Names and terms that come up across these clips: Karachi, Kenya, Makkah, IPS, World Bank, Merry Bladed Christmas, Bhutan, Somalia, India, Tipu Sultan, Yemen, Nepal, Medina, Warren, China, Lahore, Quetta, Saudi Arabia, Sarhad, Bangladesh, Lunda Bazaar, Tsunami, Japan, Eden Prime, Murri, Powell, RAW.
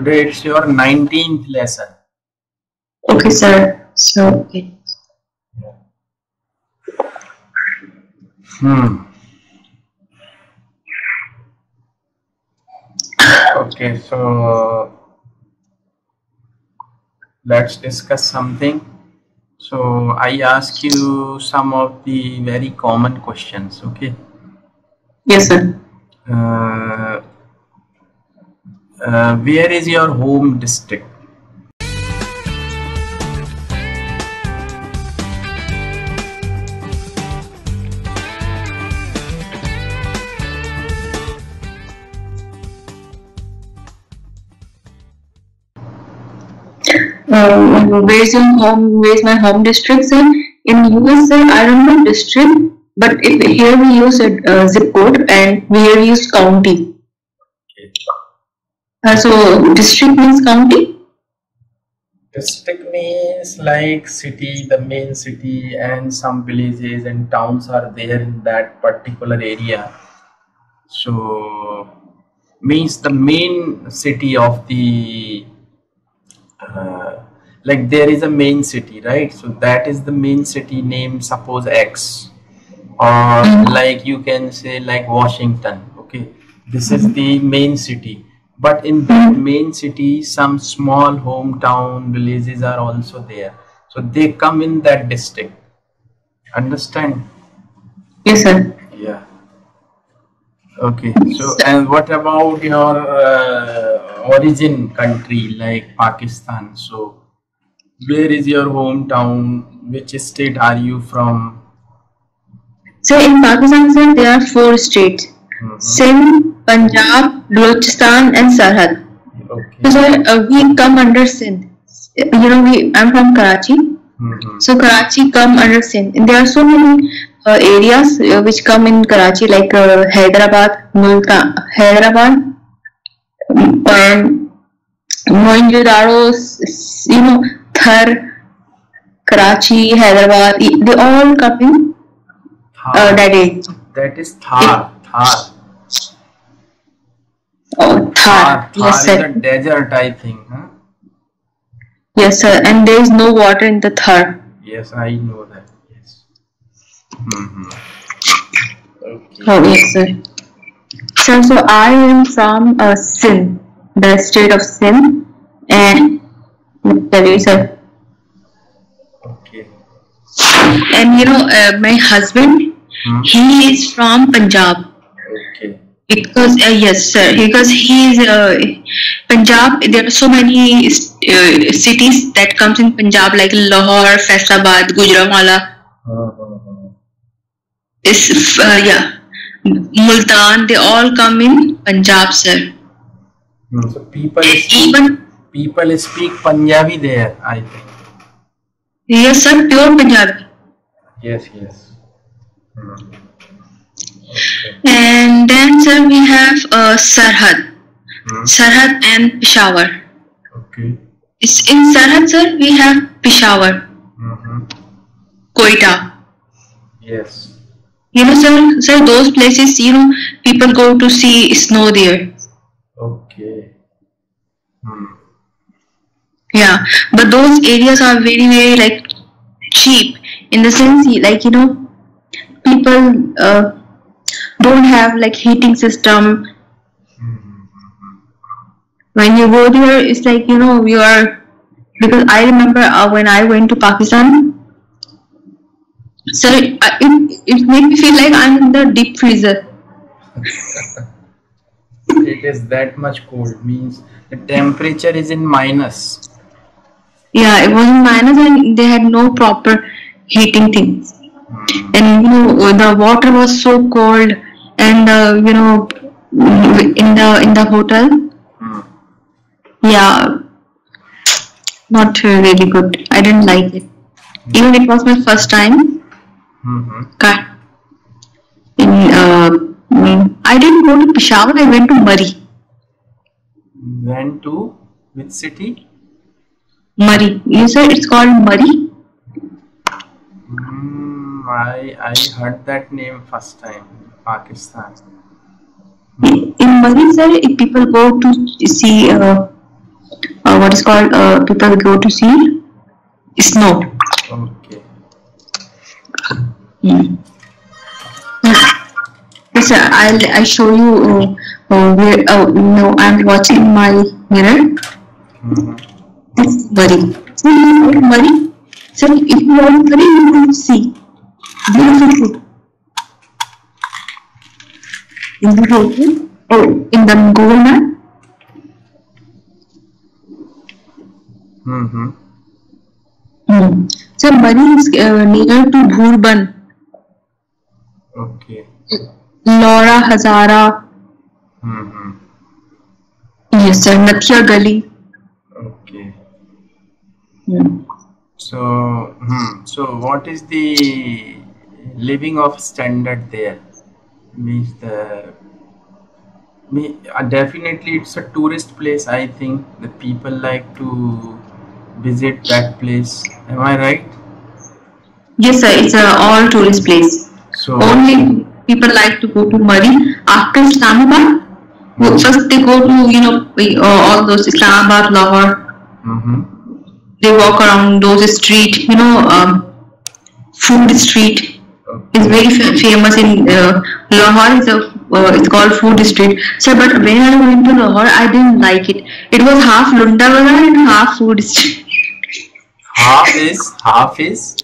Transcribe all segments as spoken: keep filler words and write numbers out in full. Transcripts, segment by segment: today it's your nineteenth lesson. Okay, sir. So, okay. Hmm. Okay, so let's discuss something. So I ask you some of the very common questions, okay? Yes, sir. Uh, uh, where is your home district? Uh, where's, in home, where's my home district, sir? In U S A, I don't know district, but if here we use a uh, zip code and here we use county. Okay. Uh, so, district means county? District means like city, the main city, and some villages and towns are there in that particular area. So, means the main city of the Uh, like there is a main city, right? So that is the main city name, suppose X, or mm-hmm. like you can say like Washington, okay? This is the main city, but in that main city some small hometown villages are also there, so they come in that district. Understand? Yes, sir. Yeah. Okay, so and what about your uh, origin country, like Pakistan? So where is your hometown? Which state are you from? So in Pakistan, sir, there are four states: mm-hmm. Sindh, Punjab, Luchistan, and Sarhad. Okay. So uh, we come under Sindh. You know, we I'm from Karachi, mm-hmm. so Karachi come under Sindh, and there are so many Uh, areas uh, which come in Karachi, like uh, Hyderabad, Multan, Hyderabad, um, Mojnudaro, you know, Thar, Karachi, Hyderabad. They all come in uh, that area. That is Thar. Thar. Oh, Thar. Thar, yes, Thar sir. Is a desert, I think. Huh? Yes, sir. And there is no water in the Thar. Yes, I know that. Mm-hmm. Okay. Oh yes, sir. So, so I am from uh, Sindh, the state of Sindh, and sorry, sir. Okay. And you know, uh, my husband, hmm? he is from Punjab. Okay. Because uh, yes, sir. Because he is uh, Punjab. There are so many uh, cities that comes in Punjab, like Lahore, Peshawar, Gujranwala. Is uh, yeah, Multan. They all come in Punjab, sir. Hmm. So people speak, even people speak Punjabi there, I think. Yes, sir, pure Punjabi. Yes, yes. Hmm. Okay. And then, sir, we have uh, Sarhad, hmm. Sarhad and Peshawar. Okay. It's in Sarhad, sir, we have Peshawar, mm-hmm. Quetta. Yes. You know, sir, sir, those places, you know, people go to see snow there. Okay. Hmm. Yeah, but those areas are very, very, like, cheap. In the sense, like, you know, people uh, don't have, like, heating system. Hmm. When you go there, it's like, you know, you are... Because I remember uh, when I went to Pakistan... So it, it, it made me feel like I'm in the deep freezer. It is that much cold, means the temperature is in minus. Yeah, it was in minus and they had no proper heating things. Hmm. And you know, the water was so cold, and uh, you know, in the in the hotel, hmm. yeah, not really good. I didn't like it. Hmm. Even it was my first time. Mm-hmm. In, uh, I didn't go to Peshawar, I went to Murri. Went to which city? Murri. You said it's called Murri? Mm, I, I heard that name first time, Pakistan. Mm. In Murri, sir, people go to see uh, uh, what is called, uh, people go to see snow. Okay. Hmm. Yes, sir, I'll I show you uh, uh, where. Uh, no, I'm watching my mirror. Mm-hmm. That's worry. So you don't worry. So if you are worry, you will see. Beautiful. In the road, oh, in the Google map. Mm-hmm. Hmm. So Murri is uh, near to Bhutan. Okay. Laura Hazara. Mm-hmm. Yes, sir. Nathia Gully. Okay. Hmm. So, hmm. So what is the living of standard there? Means the me uh, definitely it's a tourist place. I think the people like to visit that place. Am I right? Yes, sir. It's a all tourist place. So only people like to go to Murri after Islamabad. Mm-hmm. First they go to you know all those Islamabad, Lahore. Mm-hmm. They walk around those street. You know, um, Food Street. It's very fam famous in uh, Lahore. It's, a, uh, it's called Food Street. So, but when I went to Lahore, I didn't like it. It was half Lunda Bazaar and half Food Street. Half is? Half is?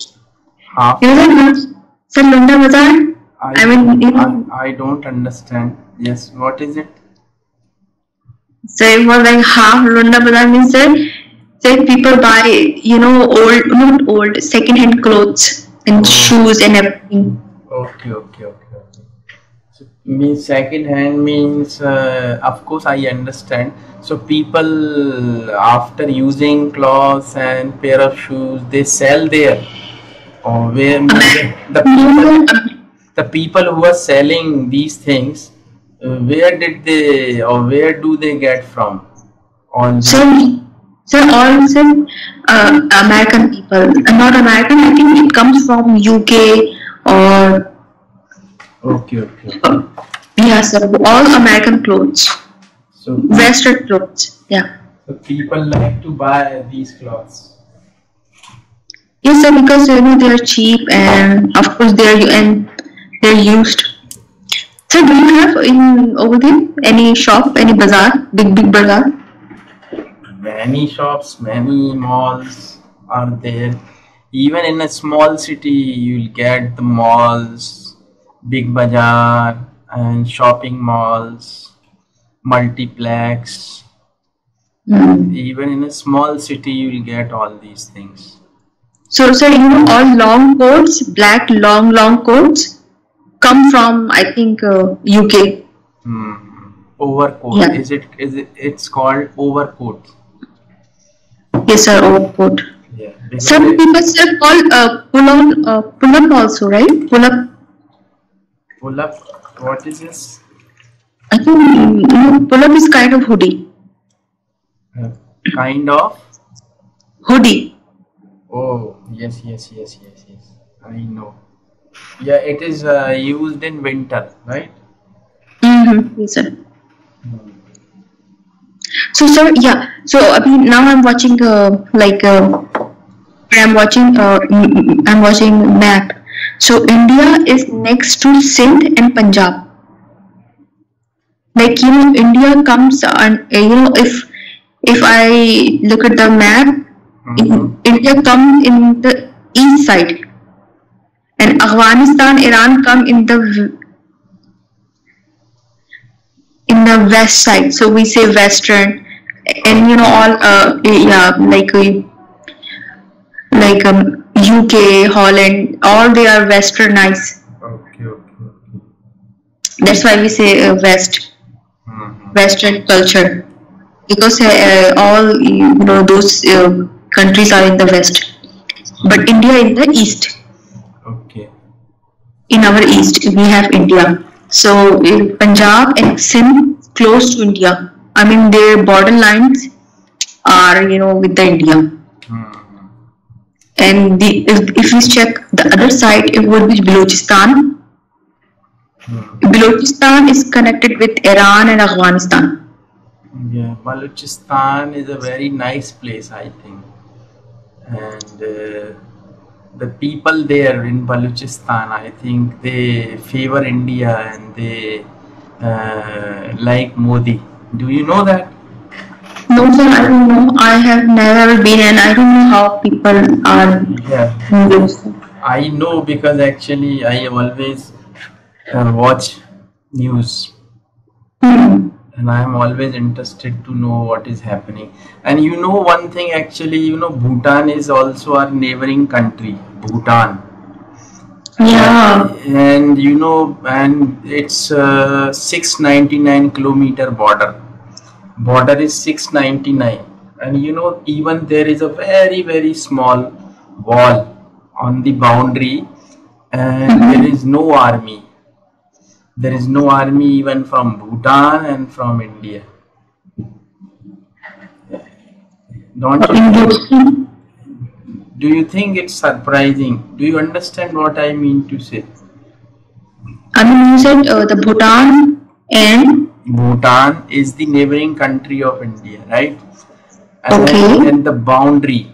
Half is? It was like Lunda Bazaar. I, I mean, you know, I, I don't understand. Yes, what is it? So, it was like half Lunda Bazaar means that so people buy, you know, old, not old, second hand clothes. And shoes and everything. Okay, okay, okay. okay. So, means second hand means, uh, of course, I understand. So people after using clothes and pair of shoes, they sell there. Or where the people, the people who are selling these things, uh, where did they or where do they get from? On so, so all so, uh, American people, not American. I think it comes from U K or okay, okay. Uh, yeah, so all American clothes, so Western clothes. Yeah. So people like to buy these clothes. Yes, sir, because you know they are cheap and of course they are and they are used. So do you have in over there any shop, any bazaar, big big bazaar? Many shops, many malls are there. Even in a small city, you'll get the malls, big bazaar, and shopping malls, multiplex. Mm. Even in a small city, you'll get all these things. So, sir, you know, all long coats, black long, long coats, come from, I think, uh, U K. Mm. Overcoat. Yeah. Is it? Is it? It's called overcoat. Yes, sir. Overcoat. Yeah, some people sir call uh, pull on uh, pull up also, right? Pull up. Pull up. What is this? I think you know, pull up is kind of hoodie. Uh, kind of hoodie. Oh yes, yes, yes, yes, yes. I know. Yeah, it is uh, used in winter, right? Mm-hmm. Yes, sir. Hmm. So sir, yeah. So I mean, now I'm watching uh, like uh, I'm watching uh, I'm watching map. So India is next to Sindh and Punjab. Like you know, India comes and you know if if I look at the map, mm-hmm. India comes in the east side, and Afghanistan, Iran come in the in the west side. So we say western. And you know all uh, yeah like uh, like um, U K, Holland, all they are westernized. Okay, okay, okay. That's why we say uh, West, mm-hmm. Western culture, because uh, all you know those uh, countries are in the west, but India in the east. Okay. In our east, we have India. So uh, Punjab and Sindh close to India. I mean, their border lines are, you know, with the India. Hmm. And the, if, if we check the other side, it would be Balochistan. Hmm. Balochistan is connected with Iran and Afghanistan. Hmm. Yeah, Balochistan is a very nice place, I think. And uh, the people there in Balochistan, I think they favor India and they uh, like Modi. Do you know that? No, sir, I don't know. I have never been and I don't know how people are. Yeah, I know because actually I always uh, watch news. Mm. And I am always interested to know what is happening. And you know one thing actually, you know, Bhutan is also our neighboring country, Bhutan. Yeah. And, and you know, and it's uh, six ninety-nine kilometer border. Border is six ninety-nine. And you know, even there is a very, very small wall on the boundary and mm-hmm. there is no army. There is no army even from Bhutan and from India. Don't you, do you think it's surprising? Do you understand what I mean to say? I mean, you said uh, the Bhutan and? Bhutan is the neighboring country of India, right? And okay. then, then the boundary,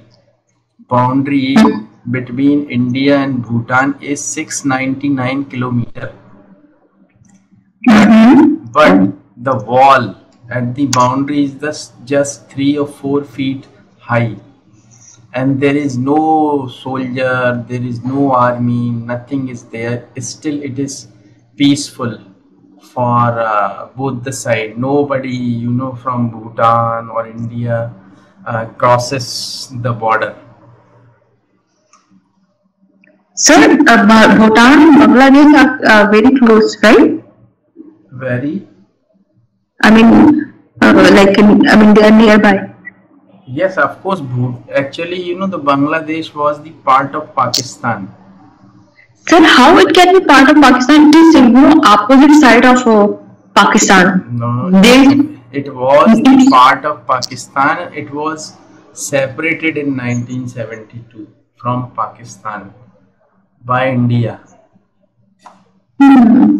boundary between India and Bhutan is six ninety-nine kilometers. Mm-hmm. But the wall at the boundary is just, just three or four feet high, and there is no soldier, there is no army, nothing is there. Still, it is peaceful for uh, both the side. Nobody, you know, from Bhutan or India uh, crosses the border. Sir, uh, Bhutan, Bangladesh are uh, very close, right? Very. I mean, uh, like in, I mean, they are nearby. Yes, of course. Actually, you know, the Bangladesh was the part of Pakistan. Sir, how it can be part of Pakistan? It is in the opposite side of uh, Pakistan. No, no, they, it was the part of Pakistan. It was separated in nineteen seventy-two from Pakistan by India. Hmm.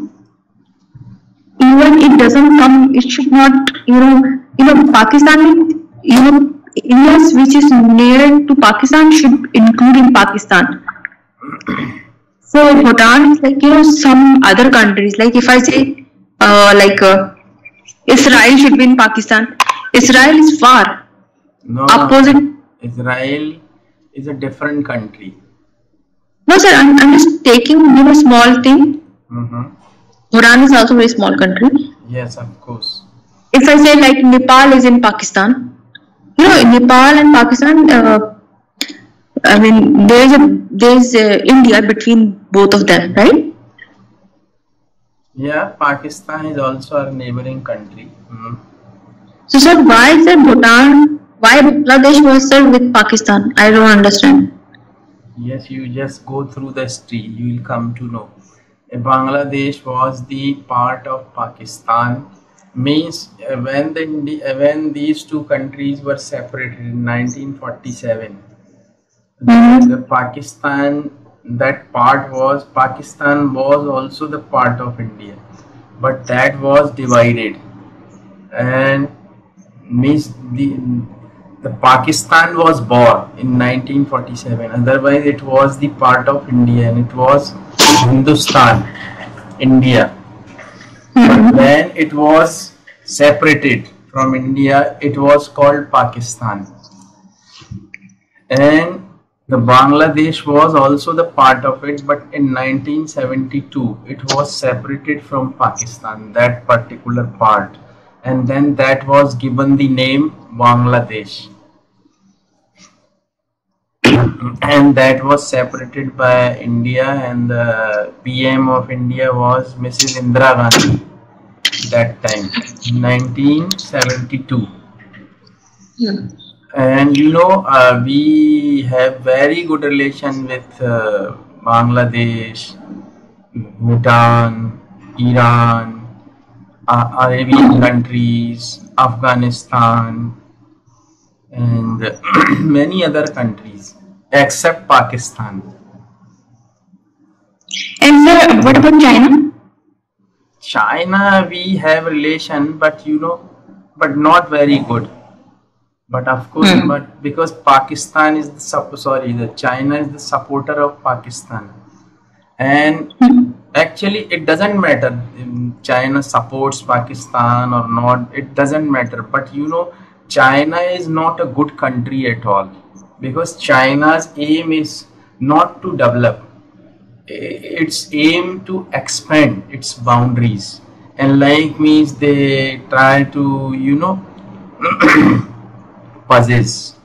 Even it doesn't come, it should not, you know, you know, Pakistan, you know, India which is near to Pakistan should include in Pakistan. So Bhutan is like, you know, some other countries, like if I say, uh, like uh, Israel should be in Pakistan. Israel is far. No, opposite. Israel is a different country. No sir, I'm, I'm just taking, you know, small thing. Mm-hmm. Bhutan is also a very small country. Yes, of course. If I say like Nepal is in Pakistan, you know, Nepal and Pakistan, uh, I mean, there is a, there is a India between both of them, right? Yeah, Pakistan is also our neighboring country. Mm-hmm. So, sir, why is Bhutan, why Bangladesh was served with Pakistan? I don't understand. Yes, you just go through the history, you will come to know. Bangladesh was the part of Pakistan, means when the when these two countries were separated in nineteen forty-seven, mm-hmm. the Pakistan, that part was, Pakistan was also the part of India, but that was divided, and means the, the Pakistan was born in nineteen forty-seven, otherwise it was the part of India and it was Hindustan, India. But when it was separated from India, it was called Pakistan. And the Bangladesh was also the part of it, but in nineteen seventy-two, it was separated from Pakistan, that particular part. And then that was given the name Bangladesh. And that was separated by India, and the P M of India was Missus Indira Gandhi that time, nineteen seventy-two. Yeah. And you know, uh, we have very good relation with uh, Bangladesh, Bhutan, Iran, uh, Arabian countries, Afghanistan, and many other countries except Pakistan. And sir, what about China? China, we have relation, but you know, but not very good. But of course, mm. but because Pakistan is the sorry, the China is the supporter of Pakistan, and mm. actually it doesn't matter if China supports Pakistan or not. It doesn't matter. But you know, China is not a good country at all, because China's aim is not to develop. Its aim to expand its boundaries, and like means they try to, you know, possess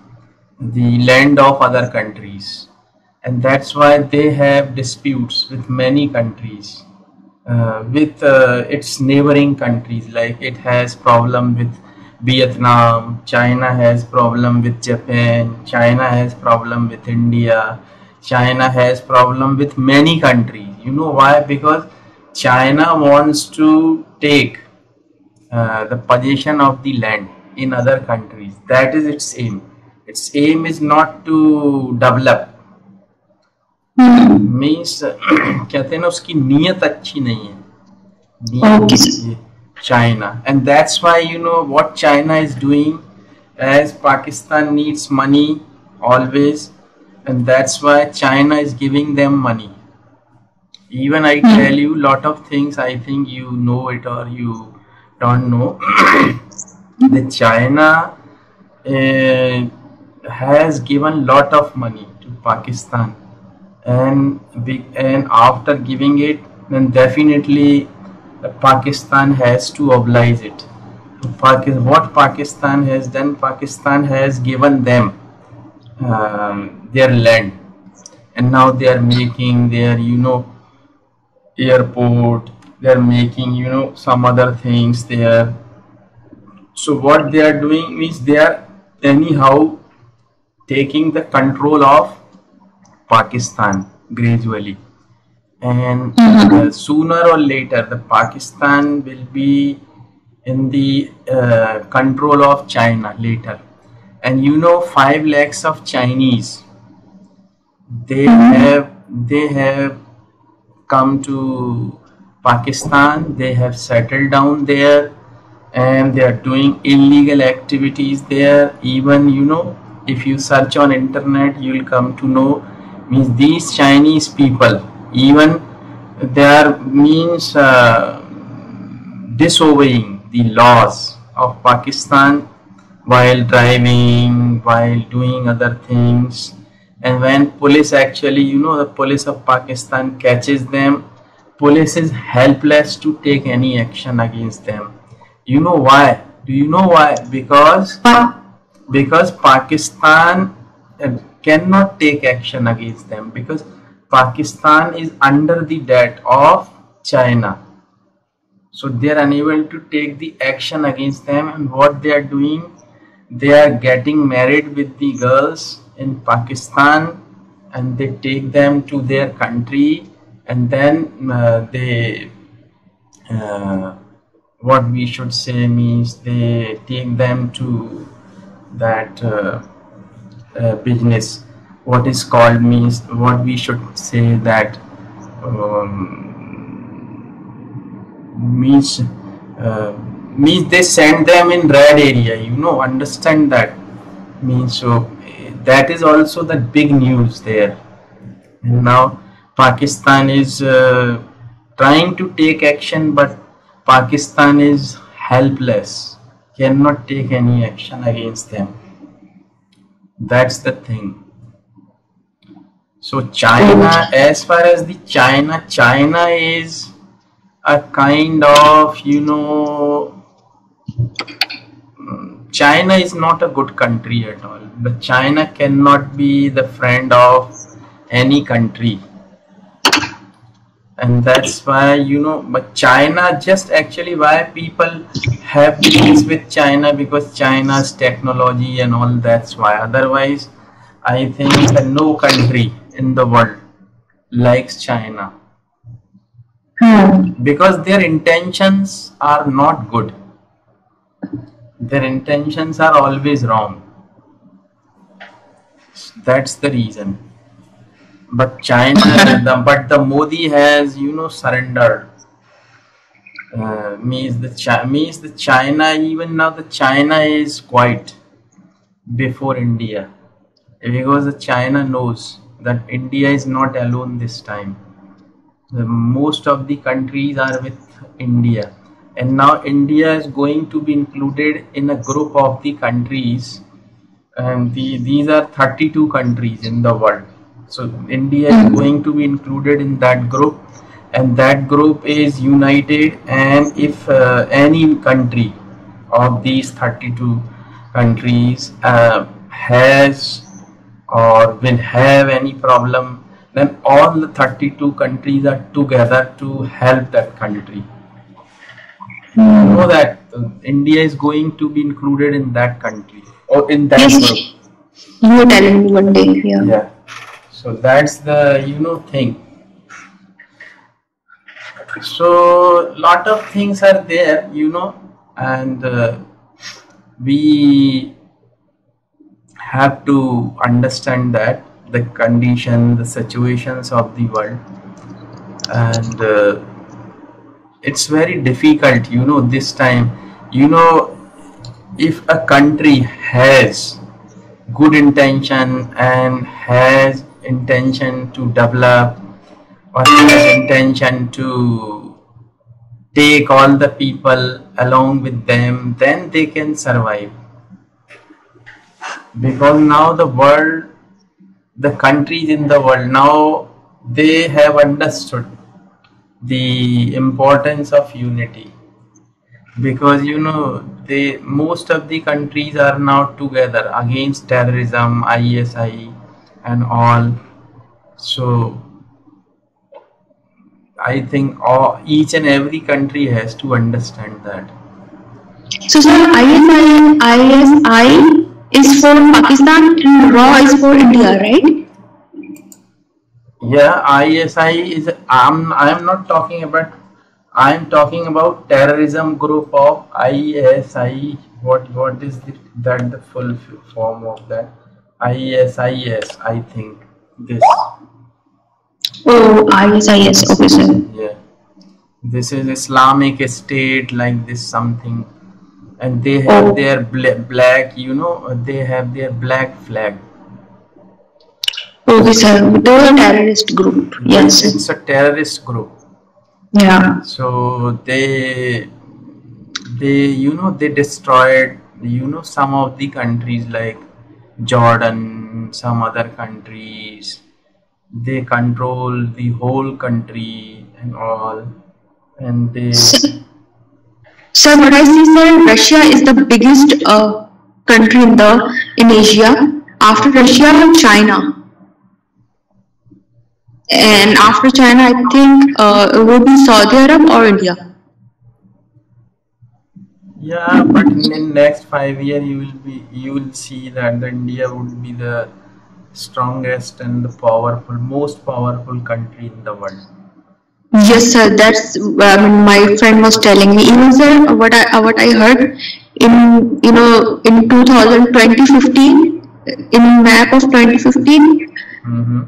the land of other countries, and that's why they have disputes with many countries, uh, with uh, its neighboring countries. Like it has problem with Vietnam, China has problem with Japan, China has problem with India, China has problem with many countries. You know why? Because China wants to take uh, the possession of the land in other countries. That is its aim. Its aim is not to develop. Means, कहते हैं ना उसकी नीयत अच्छी नहीं है. China, and that's why, you know, what China is doing, as Pakistan needs money always. And that's why China is giving them money. Even I tell you lot of things, I think you know it or you don't know. The China uh, has given lot of money to Pakistan, and we, and after giving it, then definitely Pakistan has to oblige it. What Pakistan has done, Pakistan has given them Um, their land, and now they are making their, you know, airport, they are making, you know, some other things there. So what they are doing is they are anyhow taking the control of Pakistan gradually, and uh, sooner or later the Pakistan will be in the uh, control of China later. And you know, five lakhs of Chinese, they have they have come to Pakistan. They have settled down there, and they are doing illegal activities there. Even, you know, if you search on internet, you will come to know. Means these Chinese people, even they are means uh, disobeying the laws of Pakistan, while driving, while doing other things. And when police actually, you know, the police of Pakistan catches them, police is helpless to take any action against them. You know why? Do you know why? Because, because Pakistan cannot take action against them, because Pakistan is under the debt of China. So they are unable to take the action against them. And what they are doing, they are getting married with the girls in Pakistan, and they take them to their country, and then uh, they uh, what we should say means they take them to that uh, uh, business, what is called means what we should say that um, means uh, means they send them in red area, you know, understand that means. So that is also the big news there. And now Pakistan is uh, trying to take action, but Pakistan is helpless, cannot take any action against them. That's the thing. So China, as far as the China, China is a kind of, you know, China is not a good country at all. But China cannot be the friend of any country, and that's why, you know, but China, just actually why people have peace with China, because China's technology and all, that's why. Otherwise, I think that no country in the world likes China, because their intentions are not good. Their intentions are always wrong. That's the reason. But China, the, but the Modi has, you know, surrendered. uh, means the Chi means the China, even now the China is quite before India, because the China knows that India is not alone this time. The most of the countries are with India, and now India is going to be included in a group of the countries, and the, these are thirty-two countries in the world. So India is going to be included in that group, and that group is united, and if uh, any country of these thirty-two countries uh, has or will have any problem, then all the thirty-two countries are together to help that country. You know that uh, India is going to be included in that country or in that group. You were telling me one day. Yeah. Yeah. So that's the, you know, thing. So lot of things are there, you know, and uh, we have to understand that the condition, the situations of the world, and uh, it's very difficult, you know, this time, you know, if a country has good intention and has intention to develop, or has intention to take all the people along with them, then they can survive. Because now the world, the countries in the world, now they have understood the importance of unity. Because, you know, they, most of the countries are now together against terrorism, I S I S and all. So I think all, each and every country has to understand that. So, sir, I S I S I is for Pakistan and R A W is for India, right? Yeah, I S I is, I'm, I'm not talking about, I'm talking about terrorism group of I S I. What, what is the, that the full form of that? I S I S, I think, this. Oh, I S I S, okay, sir. Yeah, this is Islamic State, like this something. And they have oh. their black, you know, they have their black flag. Okay, sir. They're a terrorist group. Yes, yes, it's a terrorist group. Yeah. So they, they, you know, they destroyed, you know, some of the countries like Jordan, some other countries. They control the whole country and all, and they. Sir, what I see, sir, Russia is the biggest uh, country in the in Asia. After Russia, China, and after China, I think uh, it would be Saudi Arabia or India. Yeah, but in the next five years, you will be you will see that the India would be the strongest and the powerful, most powerful country in the world. Yes, sir. That's um, my friend was telling me. Even sir, what I what I heard in you know in two thousand fifteen, in map of twenty fifteen, mm-hmm.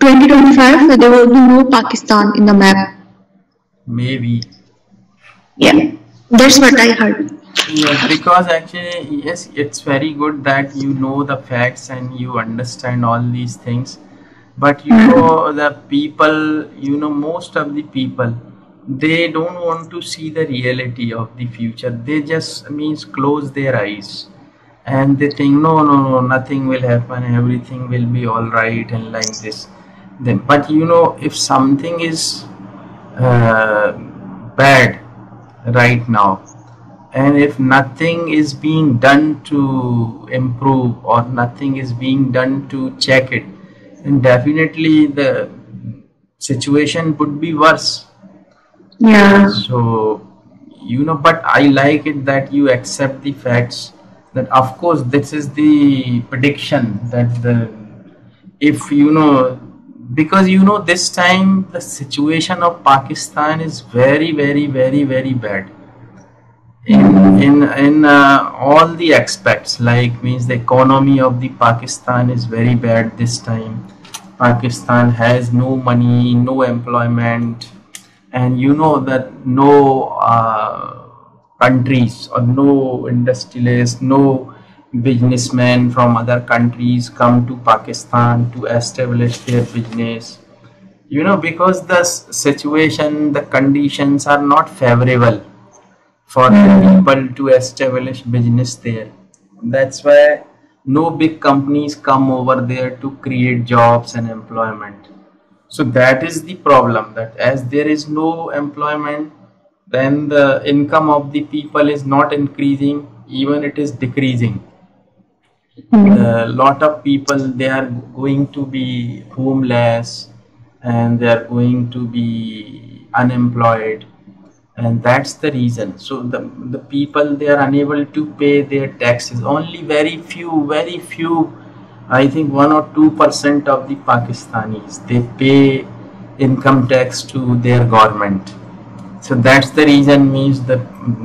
twenty twenty-five, there will be no Pakistan in the map. Maybe. Yeah, that's what I heard. Yes, because actually, yes, it's very good that you know the facts and you understand all these things. But you know, the people, you know, most of the people, they don't want to see the reality of the future. They just means close their eyes and they think, no, no, no, nothing will happen. Everything will be all right and like this. Then, but you know, if something is uh, bad right now, and if nothing is being done to improve or nothing is being done to check it, and definitely the situation would be worse. Yeah. So, you know, but I like it that you accept the facts that, of course, this is the prediction that the, if you know, because you know, this time the situation of Pakistan is very, very, very, very bad in, in, in uh, all the aspects, like means the economy of the Pakistan is very bad this time. Pakistan has no money, no employment, And you know that no uh, countries or no industrialists, no businessmen from other countries come to Pakistan to establish their business, you know, because the situation, the conditions are not favorable for the people to establish business there. That's why no big companies come over there to create jobs and employment. So that is the problem, that as there is no employment, then the income of the people is not increasing, even it is decreasing. A mm-hmm. lot of people, they are going to be homeless and they are going to be unemployed, and that's the reason. So the, the people, they are unable to pay their taxes. Only very few, very few, I think one or two percent of the Pakistanis, they pay income tax to their government. So that's the reason, means that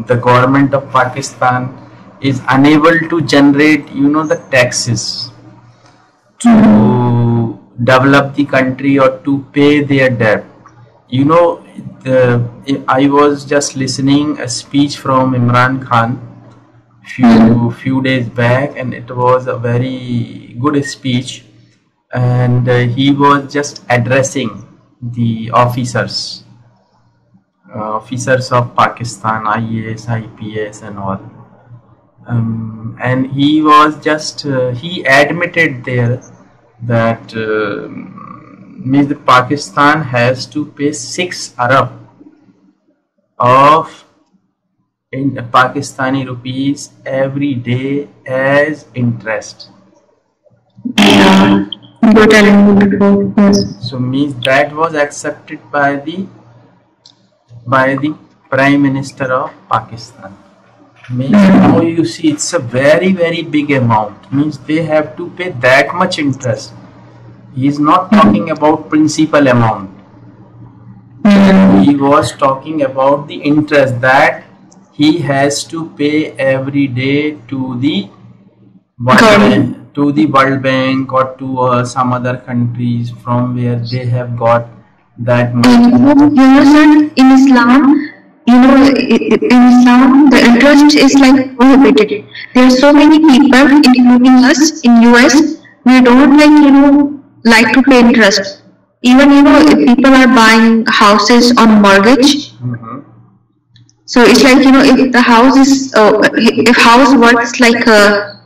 the government of Pakistan is unable to generate, you know, the taxes to develop the country or to pay their debt. You know, the, I was just listening a speech from Imran Khan few few days back, and it was a very good speech, and uh, he was just addressing the officers. Uh, officers of Pakistan, I A S, I P S and all, um, and he was just uh, he admitted there that uh, means the Pakistan has to pay six Arab of in Pakistani rupees every day as interest. So means that was accepted by the by the Prime Minister of Pakistan. Means now you see, it's a very very big amount. Means they have to pay that much interest. He is not talking about principal amount. He was talking about the interest that he has to pay every day to the World Bank, to the World Bank or to uh, some other countries from where they have got that much. You know, sir, in Islam, you know, in Islam, the interest is like prohibited. There are so many people, including us in U S, we don't like, you know, like to pay interest. Even, you know, if people are buying houses on mortgage, mm-hmm. so it's like, you know, if the house is, uh, if house works like a,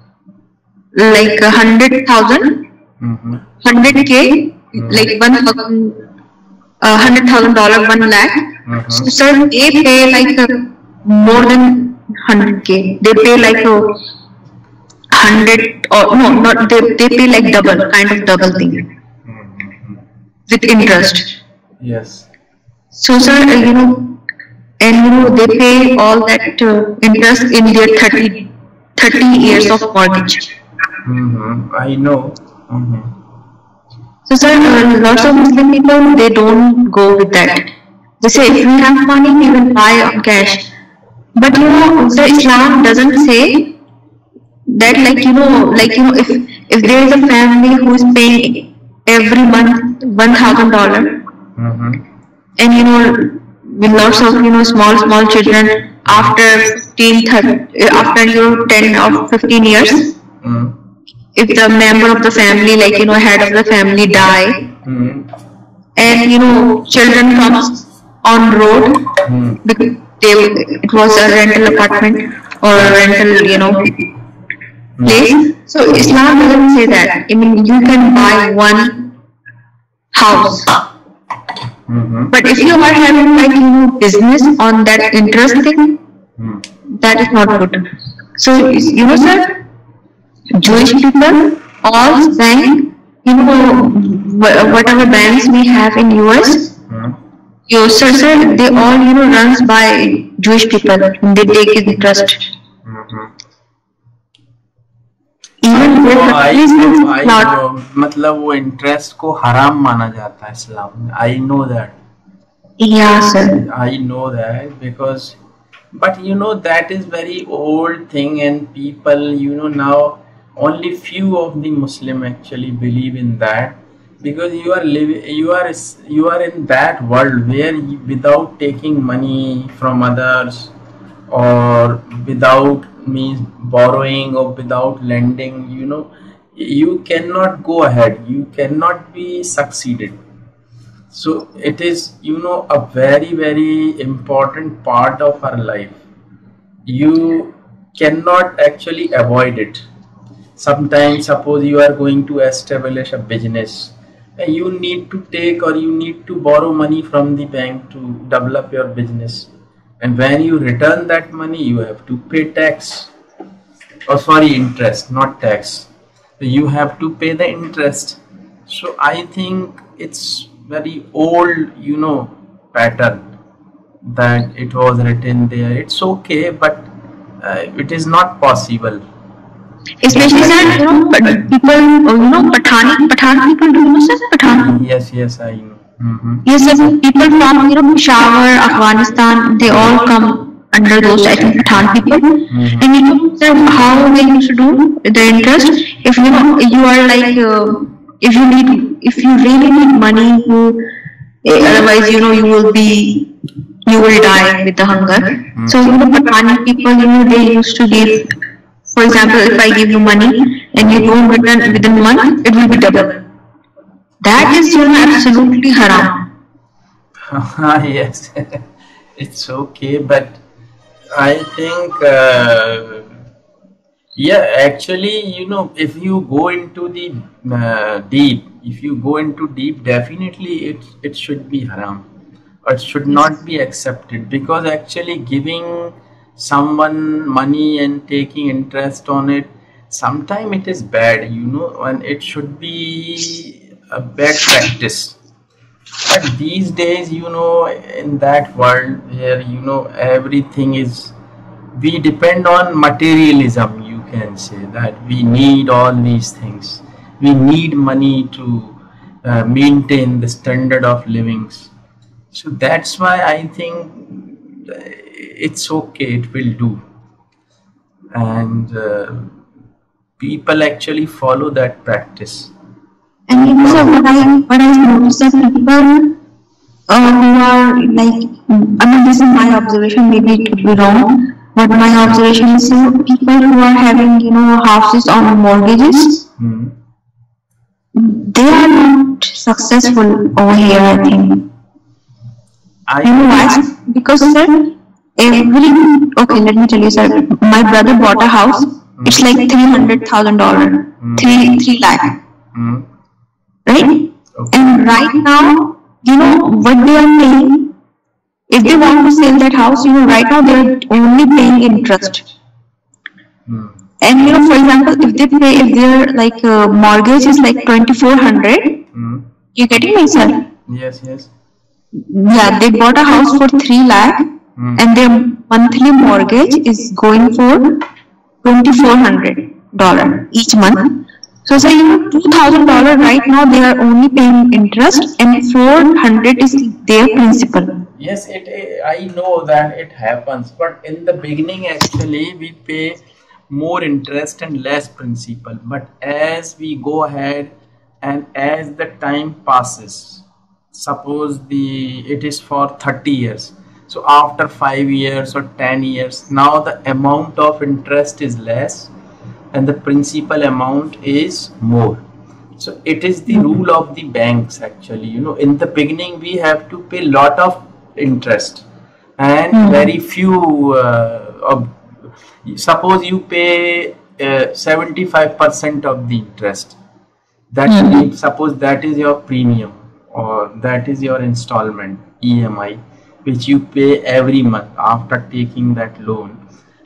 like a hundred thousand, mm-hmm. hundred K, mm-hmm. like one thousand, Uh, hundred thousand dollar, one lakh. Mm-hmm. So sir, they pay like uh, more than hundred k. They pay like uh, hundred or no, not they. They pay like double, kind of double thing, mm-hmm. with interest. Yes. So sir, uh, you know, and you know they pay all that uh, interest in their thirty thirty years of mortgage. Mm-hmm. I know. Mm-hmm. So sir, uh, lots of Muslim people, they don't go with that. They say, if we have money, we will buy on cash. But you know, the Islam doesn't say that, like you know, like you know, if if there is a family who is paying every month one thousand dollar, mm-hmm. and you know, with lots of you know small small children after fifteen, thirty, after you know, ten or fifteen years. Mm-hmm. If the member of the family, like you know, head of the family die, mm. and you know, children comes on road, mm. because they, it was a rental apartment or a rental, you know, mm. place. So Islam doesn't say that. I mean, you can buy one house, mm-hmm. but if you are having like you know business on that interest thing, mm. that is not good. So you know, sir. Jewish people all bank, you know, whatever banks we have in U S, hmm. you sir, sir, they all, you know, runs by Jewish people. They take interest. Mm-hmm. Even their families is not. मतलब वो interest को haram माना जाता है Islam. I know that. Yeah, sir. I know that because, but you know, that is very old thing, and people, you know, now. Only few of the Muslim actually believe in that, because you are living, you are you are in that world where you, without taking money from others, or without means borrowing or without lending, you know, you cannot go ahead, you cannot be succeeded. So it is, you know, a very very important part of our life. You cannot actually avoid it. Sometimes suppose you are going to establish a business, you need to take or you need to borrow money from the bank to develop your business, and when you return that money you have to pay tax, or sorry interest, not tax. You have to pay the interest. So I think it's very old, you know, pattern that it was written there. It's okay, but uh, it is not possible. Especially sir, you know, people, you know, Pathan, Pathan people, do you know, sir, Pathan? Yes, yes, I know. Mm-hmm. Yes, sir, people from, you know, Peshawar, Afghanistan, they all come under those, I think, Pathan people. Mm-hmm. And you know, sir, how they used to do the interest, if you know, you are like, uh, if you need, if you really need money, you, uh, otherwise, you know, you will be, you will die with the hunger. Mm-hmm. So, you know, Pathan people, you know, they used to give, for example, if I give you money and you don't return within a month, it will be double. That is, you know, absolutely haram. Yes, it's okay, but I think, uh, yeah, actually, you know, if you go into the uh, deep, if you go into deep, definitely it, it should be haram, or it should not be accepted, because actually giving someone money and taking interest on it, sometimes it is bad, you know, and it should be a bad practice. But these days, you know, in that world where, you know, everything is, we depend on materialism, you can say that we need all these things. We need money to uh, maintain the standard of livings. So that's why I think it's okay, it will do. And uh, people actually follow that practice. And you know, so what I, what I noticed that people uh, who are like, I mean, this is my observation, maybe it could be wrong, but my observation is, you know, people who are having, you know, houses on mortgages, mm-hmm. they are not successful over here, I think. I you know why? Because sir, every, okay, let me tell you sir, my brother bought a house, mm-hmm. it's like three hundred thousand dollars, mm-hmm. three, three lakh. Mm-hmm. Right? Okay. And right now, you know, what they are paying, if they want to sell that house, you know, right now they are only paying interest. Hmm. And you know, for example, if they pay, if their like uh, mortgage is like twenty-four hundred, hmm. you getting me, sir? Yes, yes. Yeah, they bought a house for three lakh, hmm. and their monthly mortgage is going for twenty-four hundred dollars each month. So, say you know, two thousand dollars right now they are only paying interest, and four hundred is their principal. Yes, it, I know that it happens, but in the beginning actually we pay more interest and less principal. But as we go ahead and as the time passes, suppose the it is for thirty years. So after five years or ten years, now the amount of interest is less and the principal amount is more. So it is the rule of the banks actually, you know, in the beginning we have to pay lot of interest and mm-hmm. very few, uh, of, suppose you pay seventy-five percent uh, of the interest, that mm-hmm. is, suppose that is your premium or that is your installment, E M I, which you pay every month after taking that loan.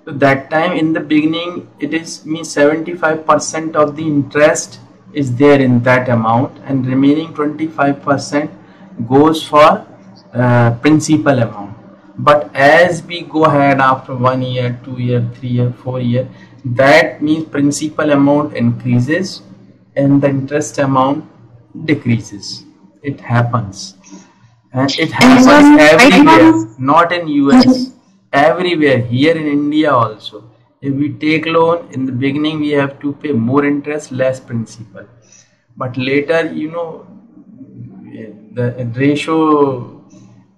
So that time in the beginning it is means seventy-five percent of the interest is there in that amount and remaining twenty-five percent goes for uh, principal amount. But as we go ahead after one year, two year, three year, four year, that means principal amount increases and the interest amount decreases. It happens, and it happens everywhere, not in U S. Everywhere, here in India also, if we take loan in the beginning we have to pay more interest, less principal, but later, you know, the ratio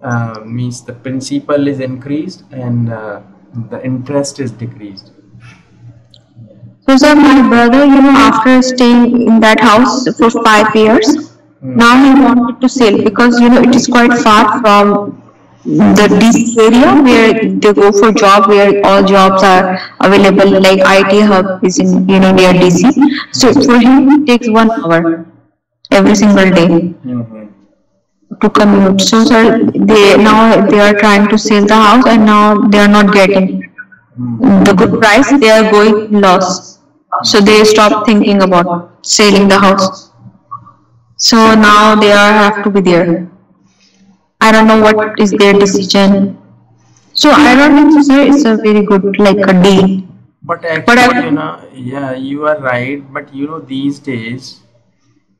uh, means the principal is increased and uh, the interest is decreased. So sir, my brother, you know, after staying in that house for five years, mm. now he wanted to sell because, you know, it is quite far from the this area where they go for job, where all jobs are available, like I T hub is in, you know, near D C. So for him, it takes one hour every single day mm-hmm. to commute. So sir, they now they are trying to sell the house and now they are not getting mm-hmm. the good price. They are going loss. So they stop thinking about selling the house. So now they are have to be there. I don't know what is their decision. So I don't think sir, it's a very good like a deal. But actually, but I, you know, yeah, you are right. But you know, these days,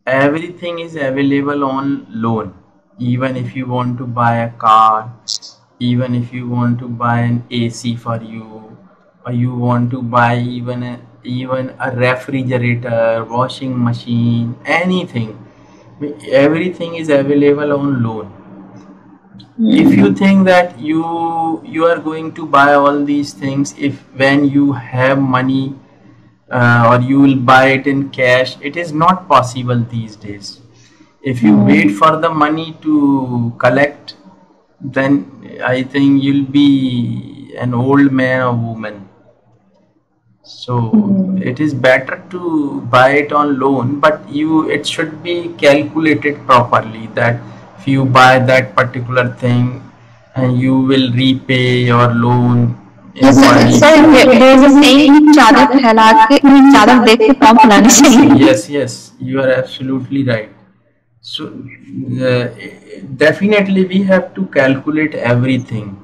everything is available on loan. Even if you want to buy a car, even if you want to buy an A C for you, or you want to buy even a, even a refrigerator, washing machine, anything. Everything is available on loan. If you think that you you are going to buy all these things, if when you have money uh, or you will buy it in cash, it is not possible these days. If you wait for the money to collect, then I think you'll be an old man or woman. So it is better to buy it on loan, but you it should be calculated properly that you buy that particular thing and you will repay your loan. Yes, sir, there is a saying, yes, yes, you are absolutely right. So uh, definitely we have to calculate everything.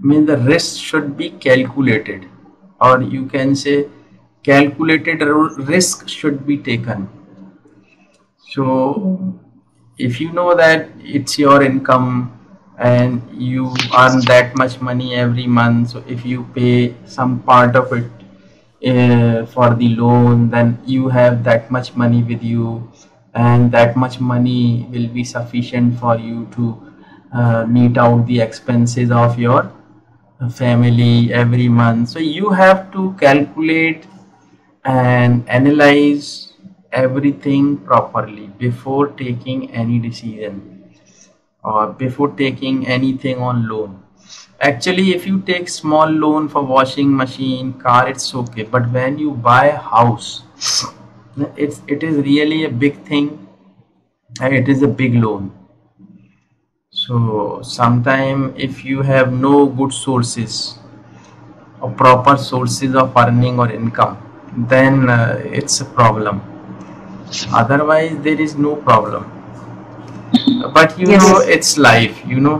I mean, the risk should be calculated, or you can say calculated risk should be taken. So if you know that it's your income and you earn that much money every month, so if you pay some part of it uh, for the loan, then you have that much money with you, and that much money will be sufficient for you to uh, meet out the expenses of your family every month. So you have to calculate and analyze everything properly before taking any decision or before taking anything on loan. Actually, if you take small loan for washing machine, car, it's okay, but when you buy a house, it's it is really a big thing and it is a big loan. So sometime if you have no good sources or proper sources of earning or income, then uh, it's a problem. Otherwise there is no problem, but you yes. know, it's life, you know,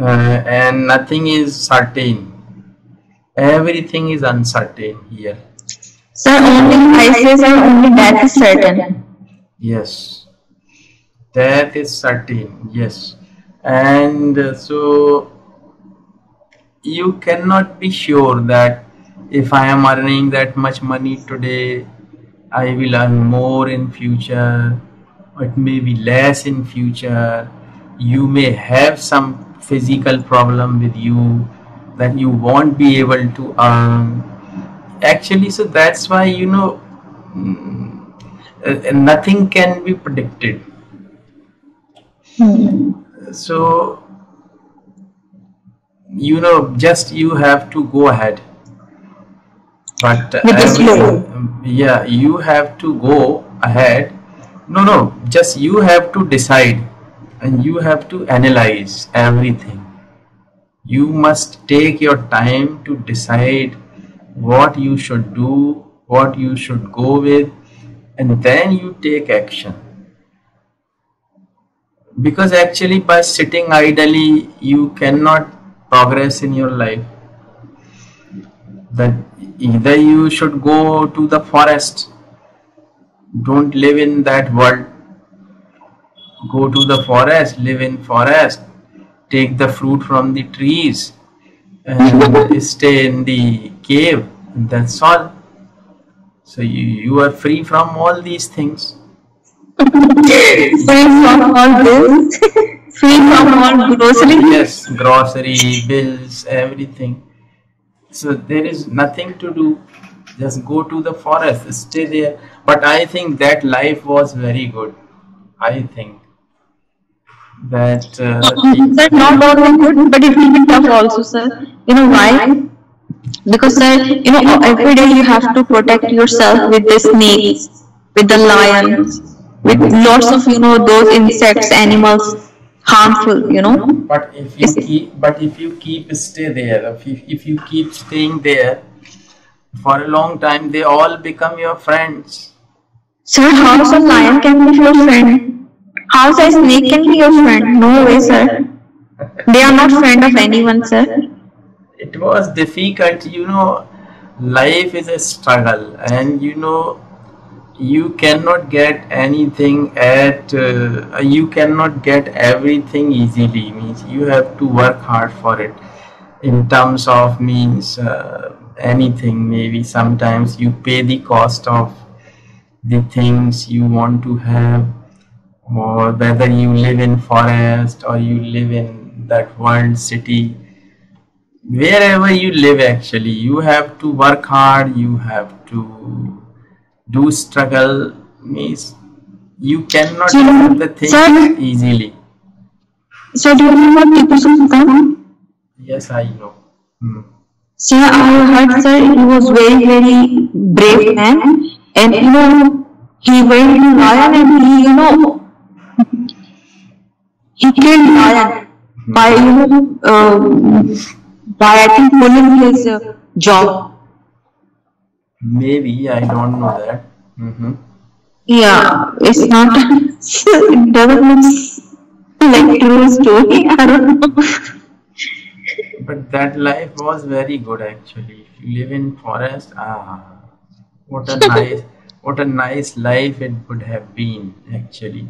uh, and nothing is certain, everything is uncertain here. So only prices and only death is certain. Yes, death is certain, yes, and uh, so you cannot be sure that if I am earning that much money today, I will earn more in future, or it may be less in future. You may have some physical problem with you that you won't be able to earn. Actually, so that's why, you know, nothing can be predicted. Hmm. So, you know, just you have to go ahead. But every, yeah, you have to go ahead. No, no, just you have to decide and you have to analyze everything. You must take your time to decide what you should do, what you should go with, and then you take action. Because actually by sitting idly, you cannot progress in your life. That either you should go to the forest, don't live in that world, go to the forest, live in forest, take the fruit from the trees and stay in the cave, and that's all. So you, you are free from all these things. Free from all bills. Free from all grocery. Yes, grocery, bills, everything. So there is nothing to do. Just go to the forest, stay there. But I think that life was very good. I think that. Uh, sir, not only good, but it will be tough also, sir. You know why? Because sir, you know every day you have to protect yourself with the snakes, with the lions, with lots of you know those insects, animals, harmful. You know. But if you keep, but if you keep stay there, if you, if you keep staying there for a long time, they all become your friends. Sir, how a lion can be your friend? How a snake can be your friend? No way, sir. They are not friend of anyone, sir. It was difficult, you know. Life is a struggle, and you know, you cannot get anything at. Uh, you cannot get everything easily. Means you have to work hard for it. In terms of means uh, anything, maybe sometimes you pay the cost of the things you want to have, or whether you live in forest or you live in that world city. Wherever you live, actually, you have to work hard, you have to do struggle, means you cannot do so, the things sir, easily. So, do you know what Tipu Sultan was? Yes, I know. Hmm. Sir, I heard, sir, he was very, very brave man, and you know, he went to lion and he, you know, he killed lion by, you know, uh, by I think pulling his uh, jaw. Maybe, I don't know that. Mm-hmm. Yeah, it's not. It doesn't look like true story. I don't know. But that life was very good actually. If you live in forest, ah, what a nice, what a nice life it would have been actually.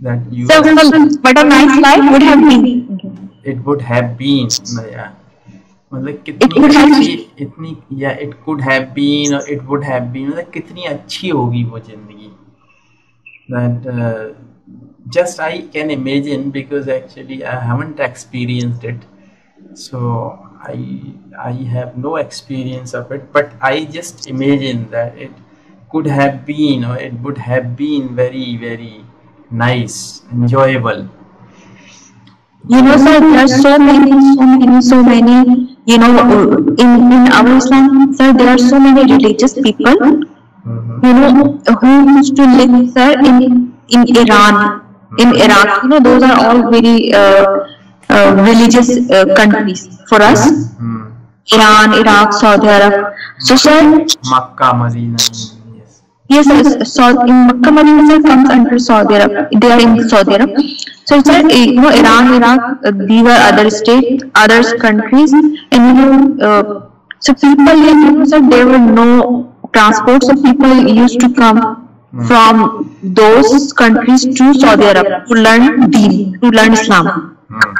That you. So, what a nice life would have been. It would have been. Yeah. Like, it could have been. Itni, yeah, it could have been, or it would have been. Like, kitni achhi hogi wo zindagi. That uh, just I can imagine, because actually I haven't experienced it, so I I have no experience of it. But I just imagine that it could have been, or it would have been very very nice, enjoyable. You know, sir, there are so many, so many, so many. You know, in, in our Islam, sir, there are so many religious people, mm-hmm. you know, who used to live, sir, in, in Iran, in Iraq. You know, those are all very uh, uh, religious uh, countries for us. Mm-hmm. Iran, Iraq, Saudi Arabia. So, sir, Makkah, Medina. Yes, sir, so, in Makkah, Medina, sir, comes under Saudi Arabia. They are in Saudi Arabia. So, sir, you know, Iran, Iraq, uh, these were other states, other countries, and you know, uh, so people, you know, sir, there were no transport, so people used to come hmm. from those countries to Saudi Arabia to learn Deen, to learn Islam. Hmm.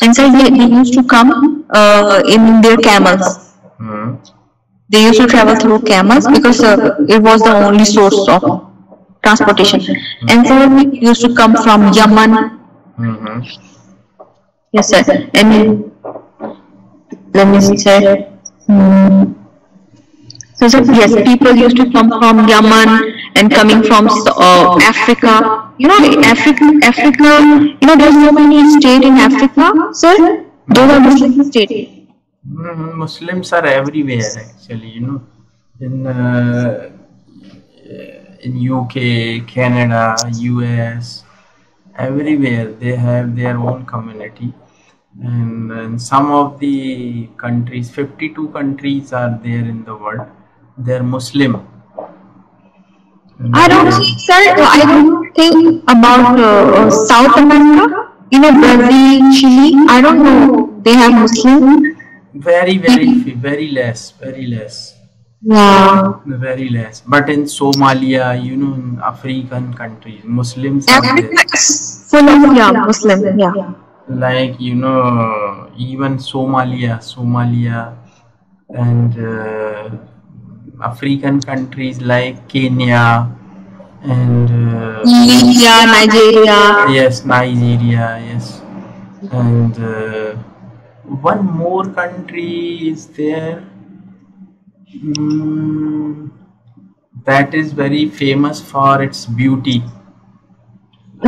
And sir, they, they used to come uh, in their camels. Hmm. They used to travel through camels because uh, it was the only source of transportation. Mm-hmm. And sir, we used to come from Yemen. Mm-hmm. Yes, sir. And let me see, sir. Mm. So, sir, yes, people used to come from Yemen and coming from uh, Africa. You know, Africa, Africa, you know, there's so many states in Africa, sir. Those are Muslim states. Mm-hmm. Muslims are everywhere, actually, you know. In uh, in U K, Canada, U S, everywhere they have their own community, and, and some of the countries, fifty-two countries are there in the world, they are Muslim. And I don't think, sir, I don't think about uh, South America, you know, Brazil, Chile, I don't know, they have Muslim. Very, very, few, very less, very less. Yeah. Very less. But in Somalia, you know, in African countries, Muslims are there. Full of yeah, Muslim, yeah. Like, you know, even Somalia, Somalia and uh, African countries like Kenya and uh, Libya, Nigeria. Yes, Nigeria. Yes, and uh, one more country is there. Mm, that is very famous for its beauty.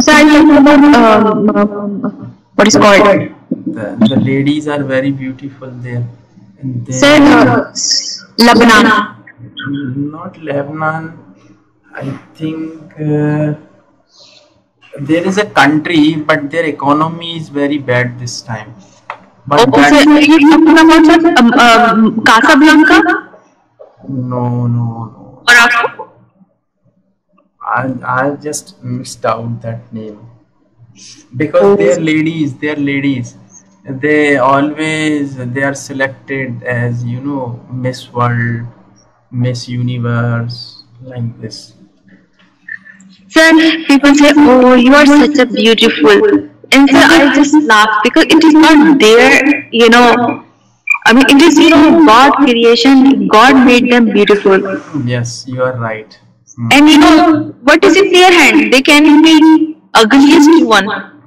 So I talking about um, um, what is called? The, the ladies are very beautiful there. And they so uh, Lebanon. Not Lebanon. I think uh, there is a country, but their economy is very bad this time. But oh, so you talking about um, um, Casablanca? No, no, no. I, I just missed out that name because they're ladies, they're ladies. They always, they are selected as, you know, Miss World, Miss Universe, like this. Sir, people say, oh, you are such a beautiful. And sir, I just laugh because it is not there, you know. I mean, it is, you know, God creation, God made them beautiful. Yes, you are right. Mm. And you know what is in their hand? They can be ugliest one.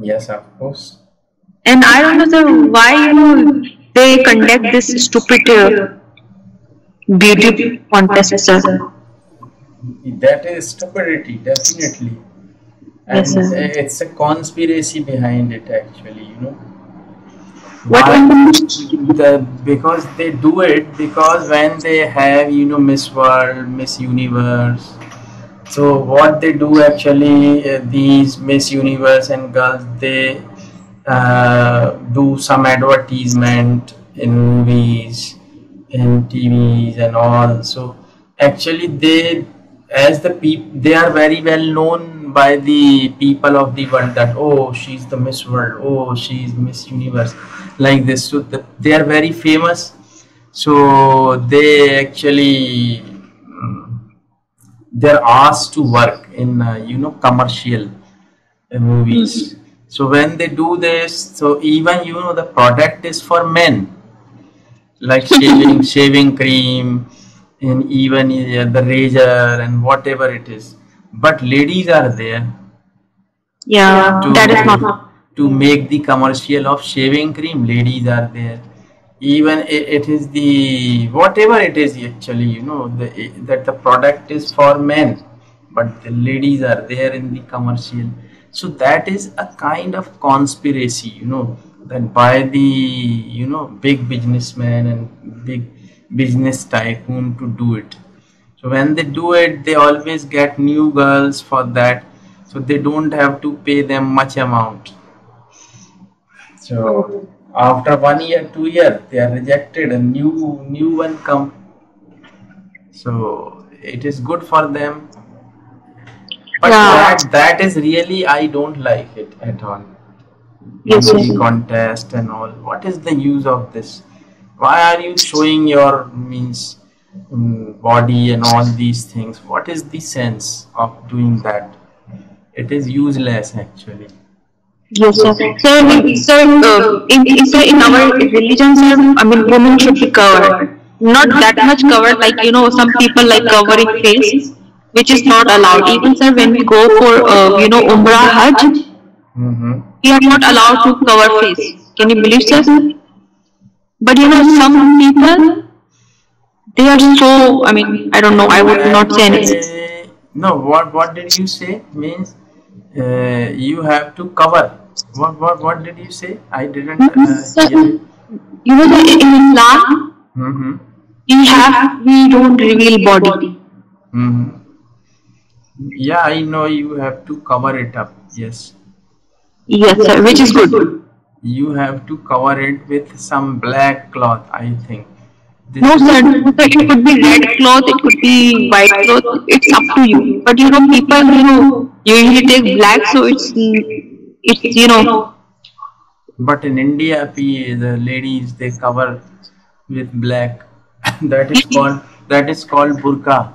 Yes, of course. And I don't know, sir, why you know they conduct this stupid uh, beauty contest, sir. That is stupidity, definitely. And yes, sir. It's a conspiracy behind it, actually. You know. What? The, because they do it because when they have, you know, Miss World, Miss Universe, so what they do actually, uh, these Miss Universe and girls, they uh, do some advertisement in movies, in T Vs and all. So actually they, as the people, they are very well known by the people of the world that, oh, she's the Miss World, oh, she's Miss Universe, like this. So the, they are very famous. So they actually, they're asked to work in, uh, you know, commercial uh, movies. Mm-hmm. So when they do this, so even, you know, the product is for men, like shaving, shaving cream, and even uh, the razor and whatever it is. But ladies are there. Yeah, to, that is not. To make the commercial of shaving cream, ladies are there. Even it, it is the, whatever it is actually, you know, the, that the product is for men, but the ladies are there in the commercial. So that is a kind of conspiracy, you know, that by the, you know, big businessmen and big business tycoon to do it. So when they do it, they always get new girls for that. So they don't have to pay them much amount. So after one year, two year, they are rejected and new, new one come. So it is good for them. But yeah. that, that is really, I don't like it at all. Yes, yes. Contest and all. What is the use of this? Why are you showing your means um, body and all these things? What is the sense of doing that? It is useless actually. Yes, sir. So, so uh, in, in, so in our religion, sir, I mean, women should be covered. Not that much covered, like, you know, some people like covering face, which is not allowed. Even, sir, when we go for, uh, you know, Umrah, Hajj, mm-hmm. we are not allowed to cover face. Can you believe, sir? But you know, some people, they are so, I mean, I don't know, I would not say anything. No, what, what did you say? Means, uh, you have to cover. What, what, what did you say? I didn't uh, so, hear it. You know, in Islam, mm-hmm. we have, we don't reveal body. Mm-hmm. Yeah, I know you have to cover it up, yes. Yes, sir, which is good. You have to cover it with some black cloth, I think. This no, sir, it could be red cloth, it could be white cloth, it's up to you. But you know, people, you know, usually take black, so it's, it's you know. But in India, the ladies, they cover with black. That is called, that is called burqa.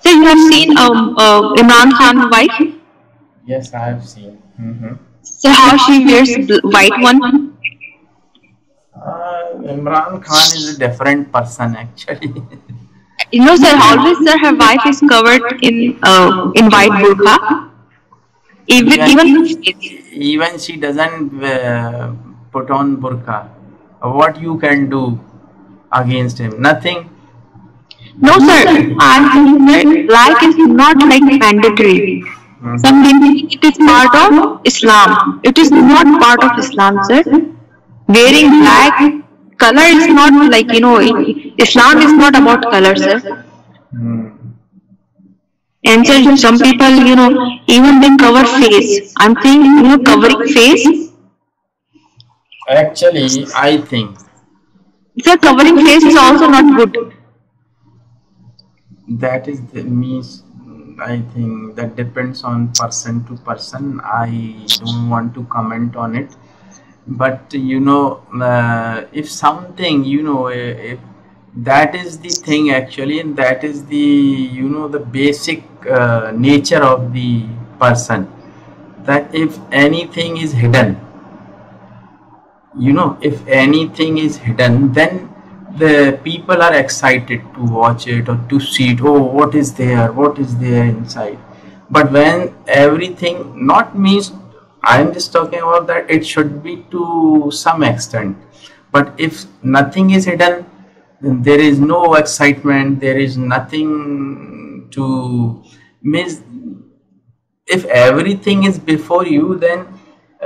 So you have seen um, uh, Imran Khan's wife? Yes, I have seen. Mm-hmm. So how she wears white one? Uh, Imran Khan is a different person actually. You know, sir, always, sir, her wife is covered in uh, in white burqa. Even even she, even she doesn't uh, put on burqa. What you can do against him? Nothing. No, sir. I'm like it's not like mandatory. Mm-hmm. Some people it is part of Islam. It is not part of Islam, sir. Wearing black color is not like, you know, Islam is not about color, sir. Mm. And sir, some people, you know, even they cover face. I'm saying, you know, covering face. Actually, I think. Sir, covering face is also not good. That is the means. I think that depends on person to person. I don't want to comment on it. But you know, uh, if something, you know, if that is the thing actually, and that is the, you know, the basic uh, nature of the person, that if anything is hidden, you know, if anything is hidden, then the people are excited to watch it or to see it. Oh, what is there? What is there inside? But when everything, not means, I am just talking about that it should be to some extent. But if nothing is hidden, then there is no excitement, there is nothing to miss. If everything is before you, then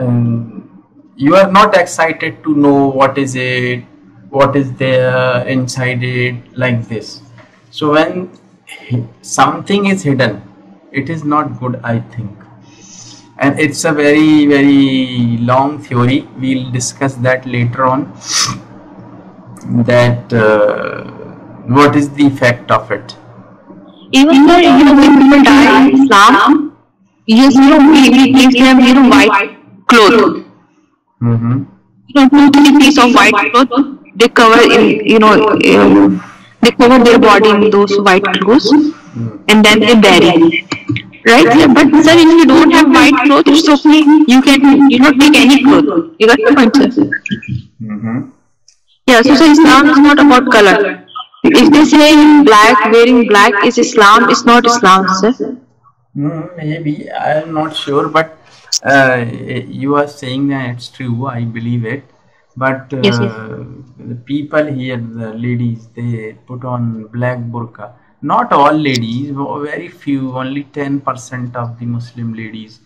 um, you are not excited to know what is it, what is there inside it, like this. So when something is hidden, it is not good, I think. And it's a very, very long theory. We'll discuss that later on, that uh, what is the effect of it. Even though, you know, when people die in Islam, you know, we give them, you know, white clothes. Mm-hmm. You know, two pieces of white clothes, they cover, in, you know, they cover their body in those white clothes, mm. and then they bury. Right, sir? But sir, if you don't have white clothes, it's okay. You can, you don't make any clothes. You got the point, sir? Mm-hmm. Yeah, so, so Islam is not about color. If they say black, wearing black is Islam, it's not Islam, sir. Mm, maybe, I am not sure, but uh, you are saying that it's true, I believe it. But uh, yes, yes. The people here, the ladies, they put on black burqa. Not all ladies, very few, only ten percent of the Muslim ladies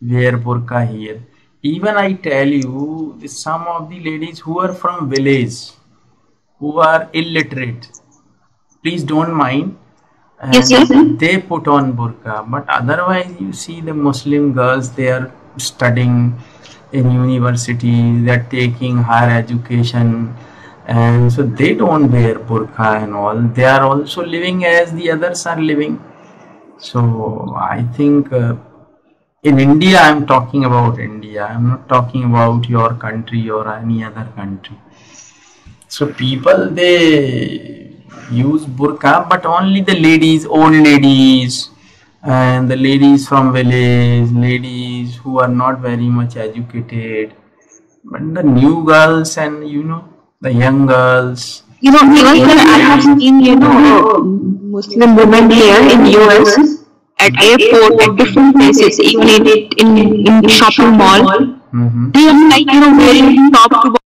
wear burqa here. Even I tell you, some of the ladies who are from village, who are illiterate, please don't mind, and yes, yes, they put on burqa. But otherwise, you see the Muslim girls, they are studying in university, they are taking higher education. And so they don't wear burqa and all. They are also living as the others are living. So I think uh, in India, I am talking about India. I am not talking about your country or any other country. So people, they use burqa, but only the ladies, old ladies, and the ladies from village, ladies who are not very much educated. But the new girls and, you know, the young girls. You know, even sir, I have seen, you know, Muslim women here in U S at airport, at different places, even in in, in shopping mall. Mm-hmm. They are like, you know, wearing top to